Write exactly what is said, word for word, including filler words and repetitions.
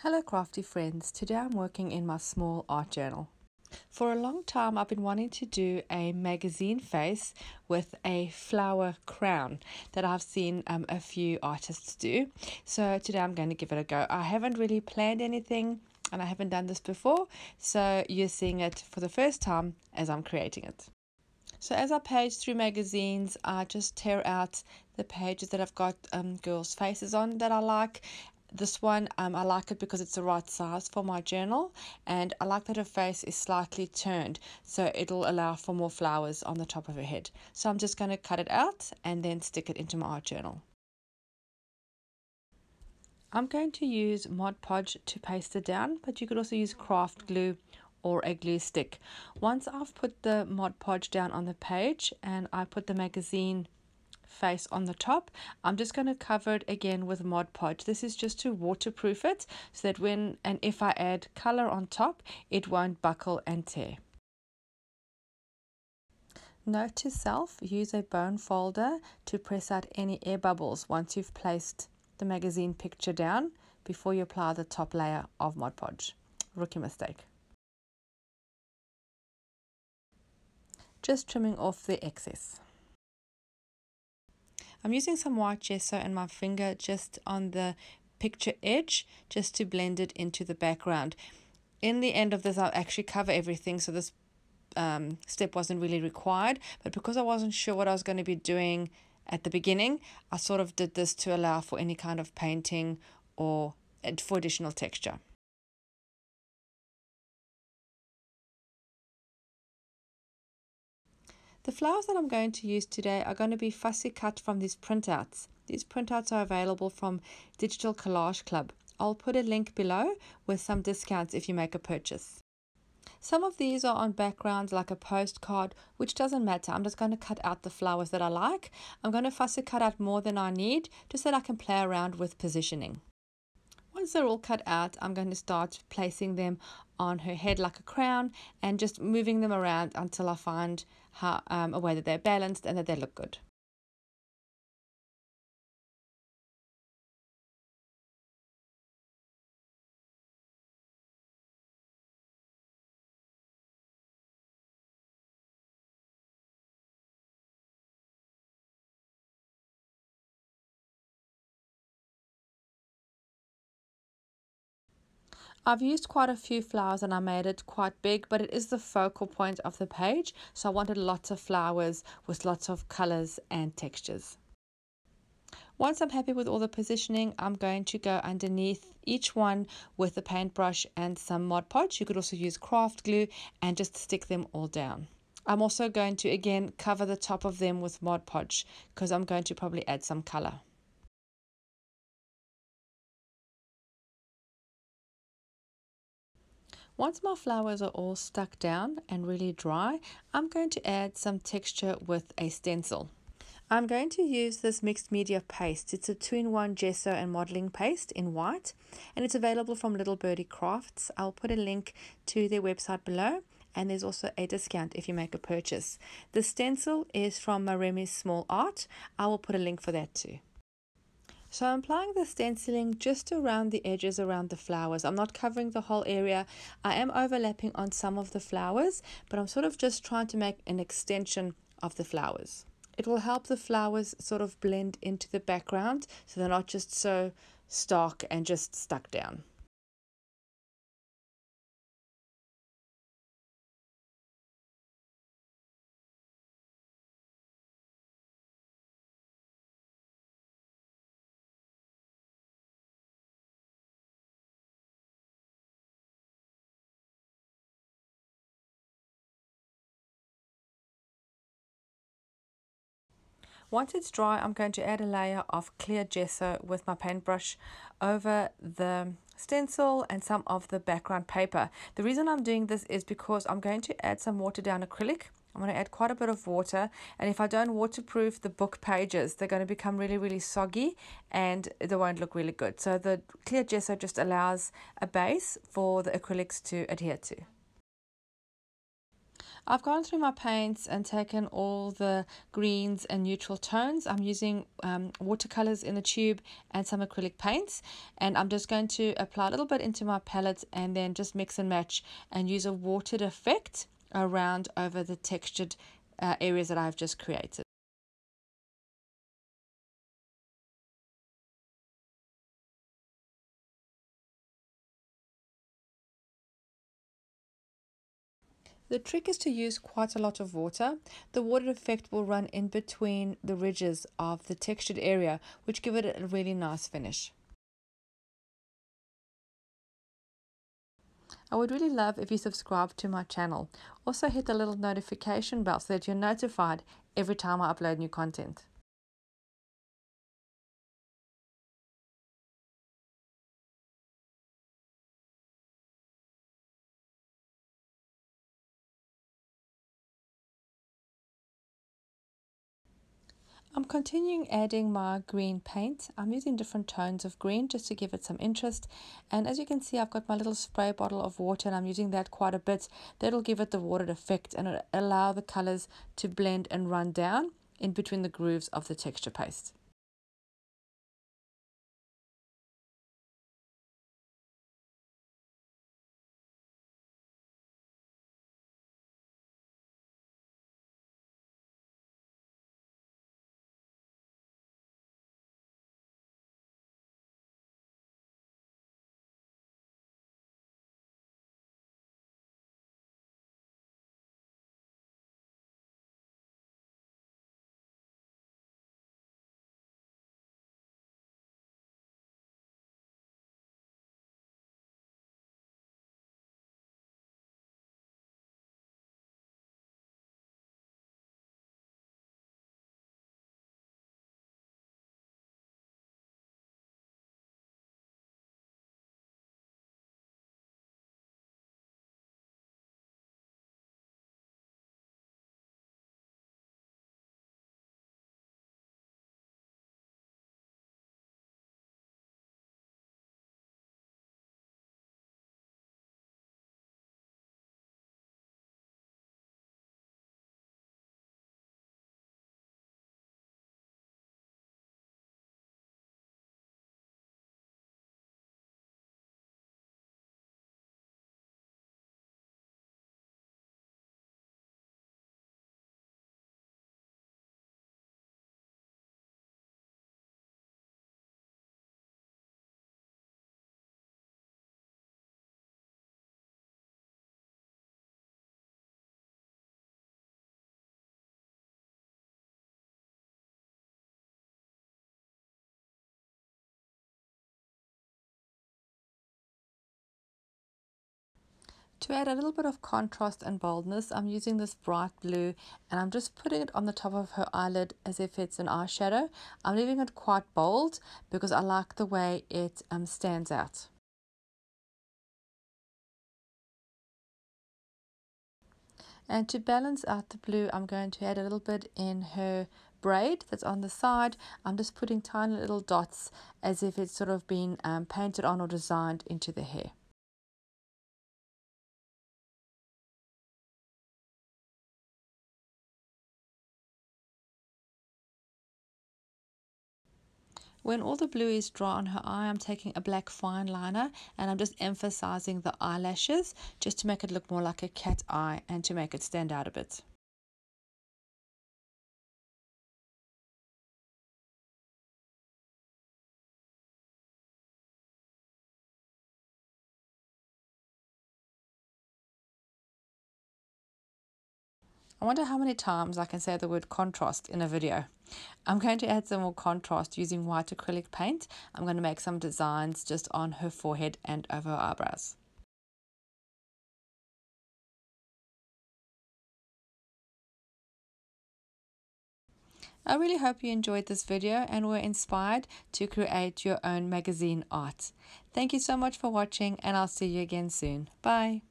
Hello crafty friends, today I'm working in my small art journal. For a long time I've been wanting to do a magazine face with a flower crown that I've seen um, a few artists do. So today I'm going to give it a go. I haven't really planned anything and I haven't done this before, so you're seeing it for the first time as I'm creating it. So as I page through magazines, I just tear out the pages that I've got um, girls' faces on that I like. This one, um, I like it because it's the right size for my journal, and I like that her face is slightly turned, so it'll allow for more flowers on the top of her head. So I'm just going to cut it out and then stick it into my art journal. I'm going to use Mod Podge to paste it down, but you could also use craft glue or a glue stick. Once I've put the Mod Podge down on the page and I put the magazine face on the top, I'm just going to cover it again with Mod Podge. This is just to waterproof it so that when and if I add color on top, it won't buckle and tear. Note to self, use a bone folder to press out any air bubbles once you've placed the magazine picture down before you apply the top layer of Mod Podge. Rookie mistake. Just trimming off the excess. I'm using some white gesso and my finger just on the picture edge just to blend it into the background. In the end of this, I'll actually cover everything, so this um, step wasn't really required, but because I wasn't sure what I was going to be doing at the beginning, I sort of did this to allow for any kind of painting or for additional texture. The flowers that I'm going to use today are going to be fussy cut from these printouts. These printouts are available from Digital Collage Club. I'll put a link below with some discounts if you make a purchase. Some of these are on backgrounds like a postcard, which doesn't matter. I'm just going to cut out the flowers that I like. I'm going to fussy cut out more than I need just so that I can play around with positioning. Once they're all cut out, I'm going to start placing them on her head like a crown and just moving them around until I find how, um, a way that they're balanced and that they look good. I've used quite a few flowers and I made it quite big, but it is the focal point of the page, so I wanted lots of flowers with lots of colors and textures. Once I'm happy with all the positioning, I'm going to go underneath each one with a paintbrush and some Mod Podge. You could also use craft glue and just stick them all down. I'm also going to again cover the top of them with Mod Podge because I'm going to probably add some color. Once my flowers are all stuck down and really dry, I'm going to add some texture with a stencil. I'm going to use this mixed media paste. It's a two in one gesso and modeling paste in white, and it's available from Little Birdie Crafts. I'll put a link to their website below, and there's also a discount if you make a purchase. The stencil is from Maremi's Small Art. I will put a link for that too. So I'm applying the stenciling just around the edges around the flowers. I'm not covering the whole area. I am overlapping on some of the flowers, but I'm sort of just trying to make an extension of the flowers. It will help the flowers sort of blend into the background so they're not just so stark and just stuck down. Once it's dry, I'm going to add a layer of clear gesso with my paintbrush over the stencil and some of the background paper. The reason I'm doing this is because I'm going to add some watered down acrylic. I'm going to add quite a bit of water, and if I don't waterproof the book pages, they're going to become really, really soggy and they won't look really good. So the clear gesso just allows a base for the acrylics to adhere to. I've gone through my paints and taken all the greens and neutral tones. I'm using um, watercolors in the tube and some acrylic paints, and I'm just going to apply a little bit into my palette and then just mix and match and use a watered effect around over the textured uh, areas that I've just created. The trick is to use quite a lot of water. The water effect will run in between the ridges of the textured area, which give it a really nice finish. I would really love if you subscribe to my channel. Also hit the little notification bell so that you're notified every time I upload new content. I'm continuing adding my green paint. I'm using different tones of green just to give it some interest. And as you can see, I've got my little spray bottle of water and I'm using that quite a bit. That'll give it the watered effect and allow the colors to blend and run down in between the grooves of the texture paste. To add a little bit of contrast and boldness, I'm using this bright blue and I'm just putting it on the top of her eyelid as if it's an eyeshadow. I'm leaving it quite bold because I like the way it um, stands out. And to balance out the blue, I'm going to add a little bit in her braid that's on the side. I'm just putting tiny little dots as if it's sort of been um, painted on or designed into the hair. When all the blue is dry on her eye, I'm taking a black fine liner and I'm just emphasizing the eyelashes just to make it look more like a cat eye and to make it stand out a bit. I wonder how many times I can say the word contrast in a video. I'm going to add some more contrast using white acrylic paint. I'm going to make some designs just on her forehead and over her eyebrows. I really hope you enjoyed this video and were inspired to create your own magazine art. Thank you so much for watching and I'll see you again soon. Bye!